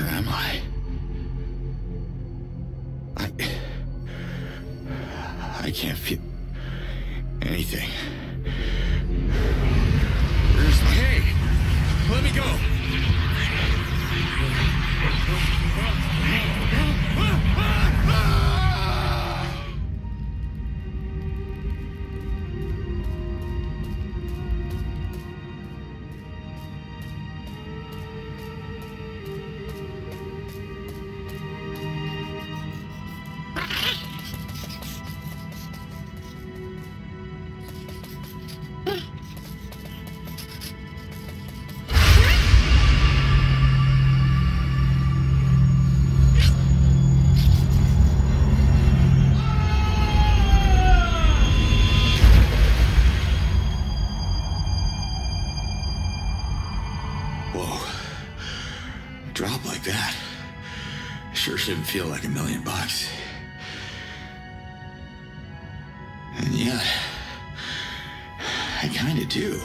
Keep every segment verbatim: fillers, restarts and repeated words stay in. Where am I? I... I can't feel... anything. Where's my... Hey! Let me go! Didn't feel like a million bucks. And yet, I kinda do.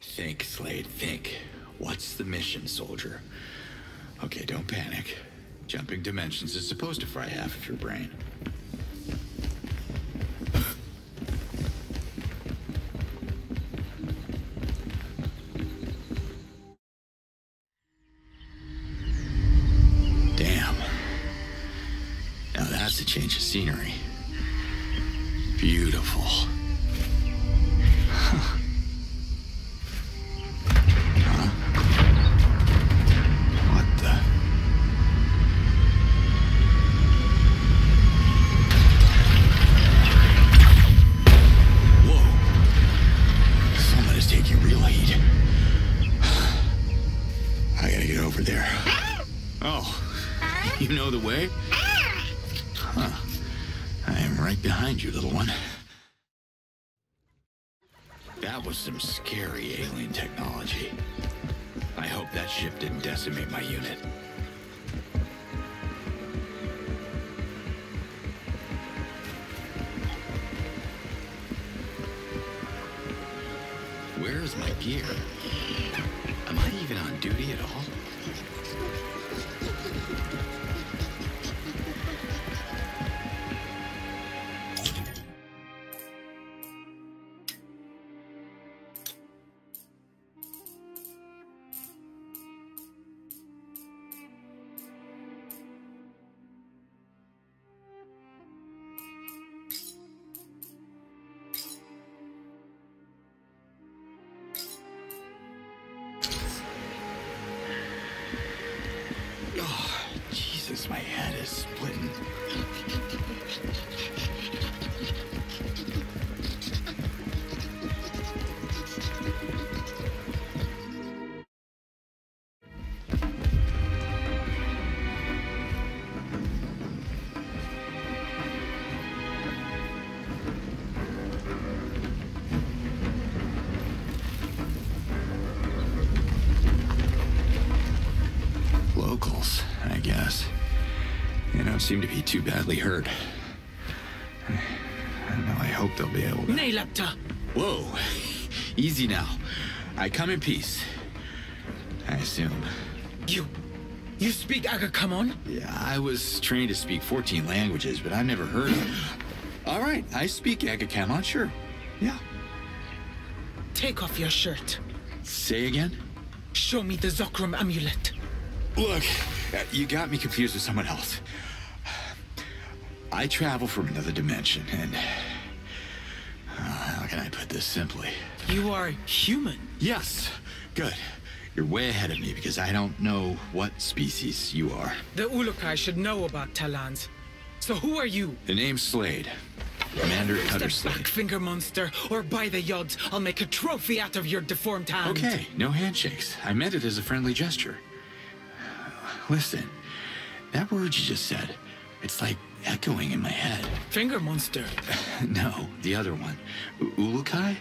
Think, Slade, think. What's the mission, soldier? Okay, don't panic. Jumping dimensions is supposed to fry half of your brain. Damn. Now that's a change of scenery. Beautiful. Some scary alien technology. I hope that ship didn't decimate my unit. Where's my gear? Am I even on duty at all? Seem to be too badly hurt. I don't know, I hope they'll be able to... Nelepta! Whoa! Easy now. I come in peace. I assume. You... you speak Agacamon? Yeah, I was trained to speak fourteen languages, but I've never heard of them. Alright, I speak Agacamon, sure. Yeah. Take off your shirt. Say again? Show me the Zokram amulet. Look, you got me confused with someone else. I travel from another dimension, and... Uh, how can I put this simply? You are human. Yes. Good. You're way ahead of me, because I don't know what species you are. The Ulukai should know about Talans. So who are you? The name's Slade. Commander Cutter Slade. Blackfinger monster, or by the Yods, I'll make a trophy out of your deformed hand. Okay, no handshakes. I meant it as a friendly gesture. Listen, that word you just said, it's like... echoing in my head. Finger monster. No, the other one. U Ulukai?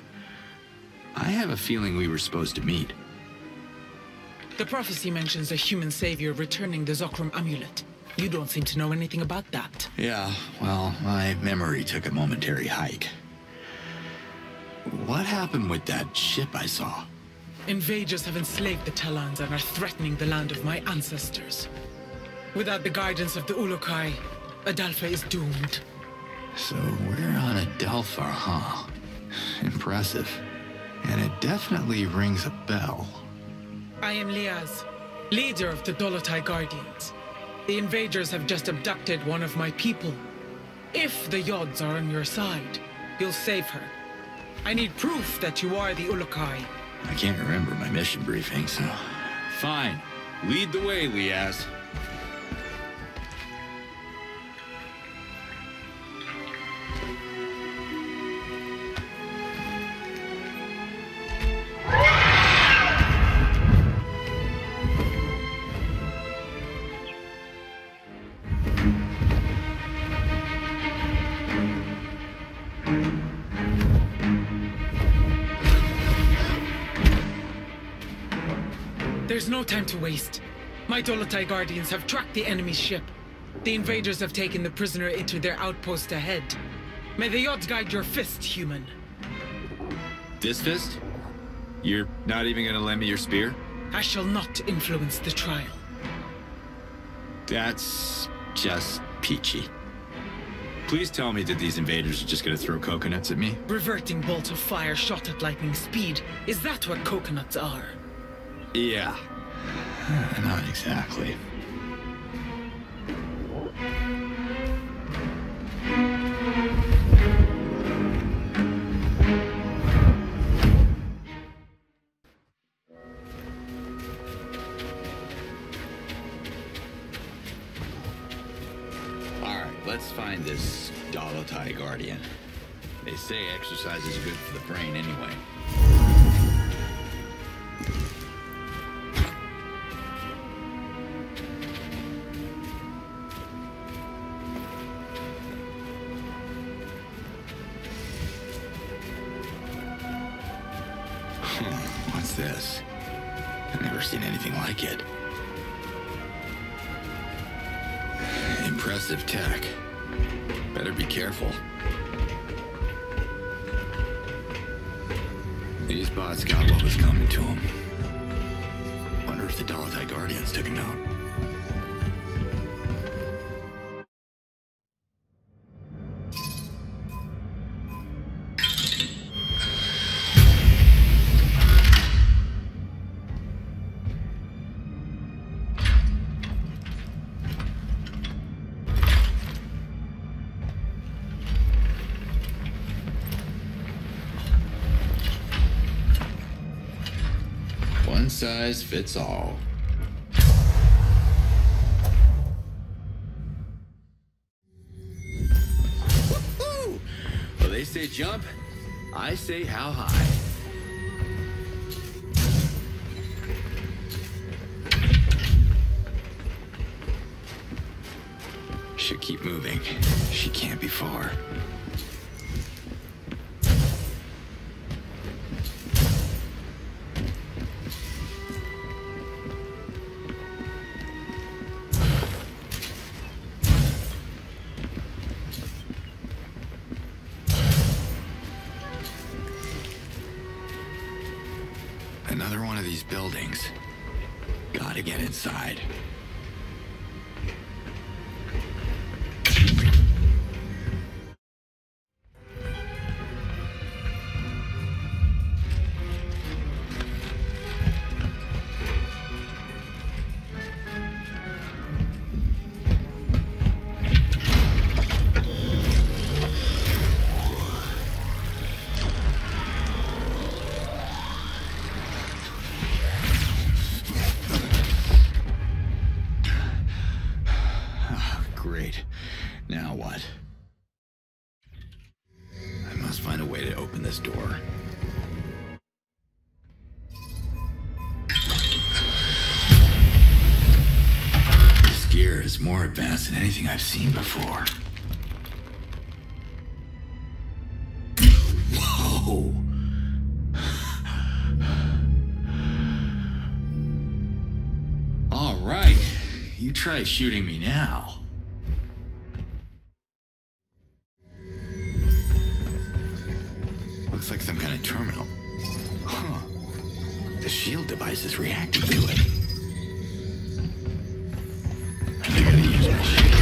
I have a feeling we were supposed to meet. The prophecy mentions a human savior returning the Zokram amulet. You don't seem to know anything about that. Yeah, well, my memory took a momentary hike. What happened with that ship I saw? Invaders have enslaved the Talans and are threatening the land of my ancestors. Without the guidance of the Ulukai, Adelpha is doomed. So we're on Adelpha, huh? Impressive. And it definitely rings a bell. I am Liaz, leader of the Dolotai Guardians. The invaders have just abducted one of my people. If the Yods are on your side, you'll save her. I need proof that you are the Ulukai. I can't remember my mission briefing, so... Fine. Lead the way, Liaz. There's no time to waste. My Dolotai Guardians have tracked the enemy ship. The invaders have taken the prisoner into their outpost ahead. May the Yods guide your fist, human. This fist? You're not even gonna lend me your spear? I shall not influence the trial. That's just peachy. Please tell me that these invaders are just gonna throw coconuts at me? Reverting bolts of fire shot at lightning speed. Is that what coconuts are? Yeah. Not exactly. All right, let's find this Dolotai Guardian. They say exercise is good for the brain anyway. This. I've never seen anything like it. Impressive tech. Better be careful. These bots got what was coming to them. Wonder if the Dolotai Guardians took him out. One size fits all. Woo-hoo! Well, they say jump, I say how high. Should keep moving. She can't be far. Another one of these buildings. Gotta get inside. Great. Now what? I must find a way to open this door. This gear is more advanced than anything I've seen before. Whoa! All right. You try shooting me now. Looks like some kind of terminal. Huh. The shield device is reacting to it. I gotta use my shield.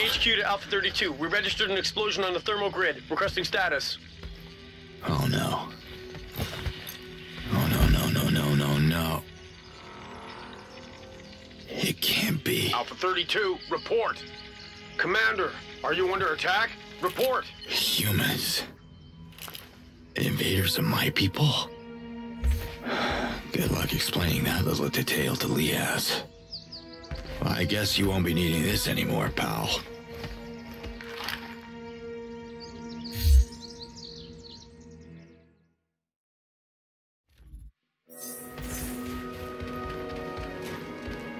H Q to Alpha thirty-two. We registered an explosion on the thermal grid. Requesting status. Oh no. Oh no, no, no, no, no, no. It can't be. Alpha thirty-two, report. Commander, are you under attack? Report. Humans. Invaders of my people? Good luck explaining that little detail to Liaz. I guess you won't be needing this anymore, pal.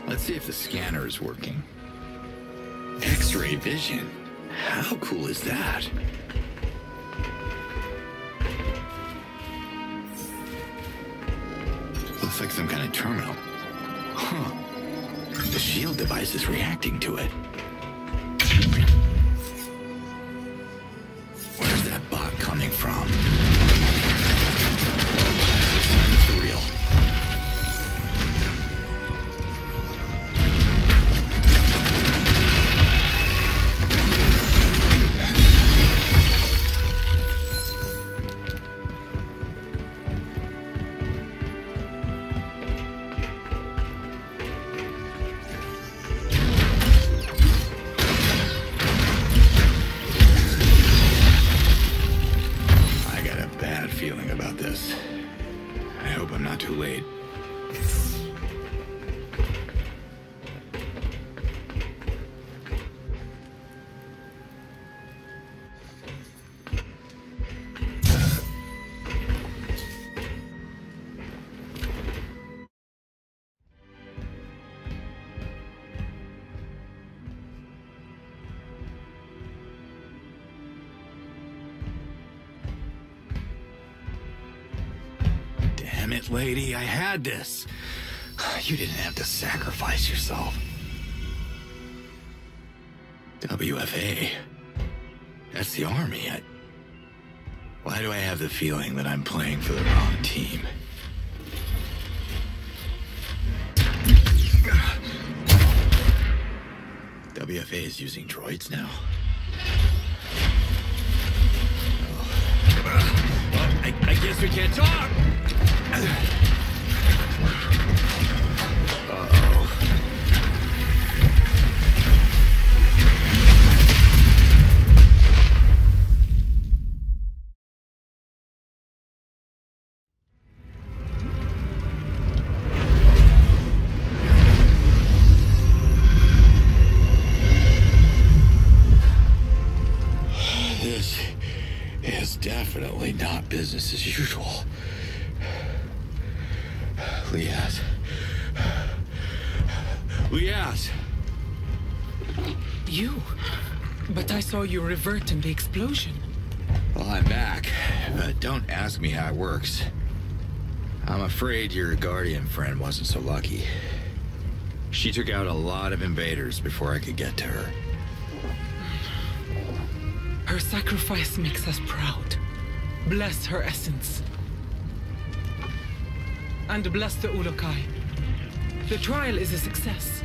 Let's see if the scanner is working. X-ray vision? How cool is that? Looks like some kind of terminal. Huh. The shield device is reacting to it. Where's that bot coming from? It's for real. Lady, I had this. You didn't have to sacrifice yourself. W F A. That's the army. I... Why do I have the feeling that I'm playing for the wrong team? W F A is using droids now. Oh. I, I guess we can't talk! Uh-oh. This is definitely not business as usual. Liaz. Liaz! You? But I saw you revert in the explosion. Well, I'm back, but don't ask me how it works. I'm afraid your guardian friend wasn't so lucky. She took out a lot of invaders before I could get to her. Her sacrifice makes us proud. Bless her essence. And bless the Ulukai. The trial is a success.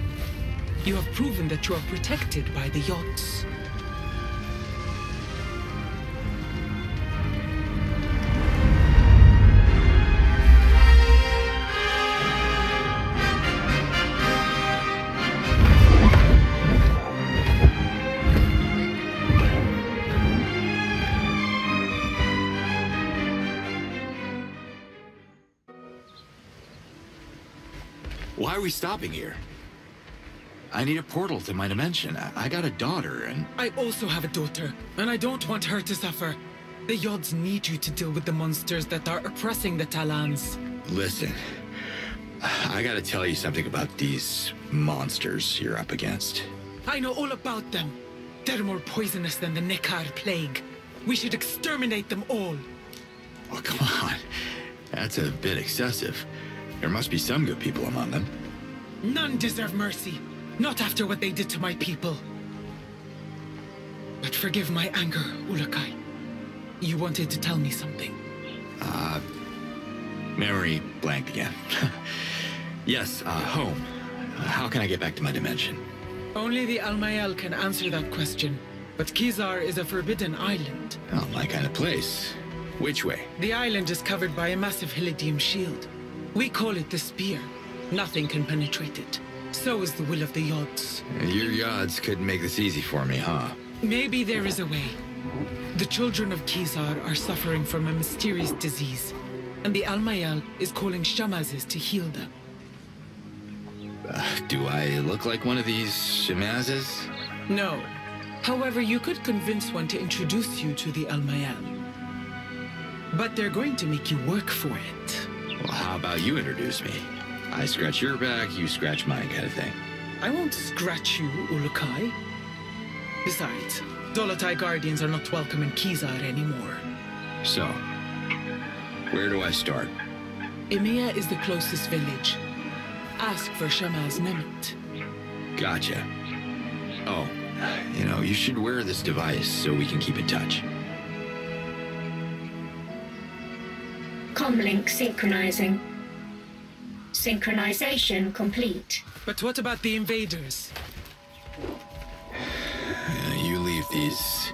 You have proven that you are protected by the Yods. Why are we stopping here? I need a portal to my dimension. I, I got a daughter and... I also have a daughter, and I don't want her to suffer. The Yods need you to deal with the monsters that are oppressing the Talans. Listen, I gotta tell you something about these monsters you're up against. I know all about them. They're more poisonous than the Nekar plague. We should exterminate them all. Oh, come on. That's a bit excessive. There must be some good people among them. None deserve mercy. Not after what they did to my people. But forgive my anger, Ulukai. You wanted to tell me something. Uh... Memory blanked again. Yes, uh, home. Uh, how can I get back to my dimension? Only the Almayel can answer that question. But Kizar is a forbidden island. Not my kind of place. Which way? The island is covered by a massive Helidium shield. We call it the spear. Nothing can penetrate it. So is the will of the Yods. Your Yods could make this easy for me, huh? Maybe there is a way. The children of Kizar are suffering from a mysterious disease, and the Almayel is calling Shamazes to heal them. Uh, do I look like one of these Shamazes? No. However, you could convince one to introduce you to the Almayel. But they're going to make you work for it. Well, how about you introduce me? I scratch your back, you scratch mine kind of thing. I won't scratch you, Ulukai. Besides, Dolotai guardians are not welcome in Kizar anymore. So, where do I start? Emiya is the closest village. Ask for Shamas Nemet. Gotcha. Oh, you know, you should wear this device so we can keep in touch. Comlink synchronizing. Synchronization complete. But what about the invaders? Uh, you leave these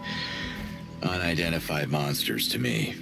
unidentified monsters to me.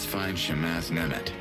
Let's find Shamaz Nemet.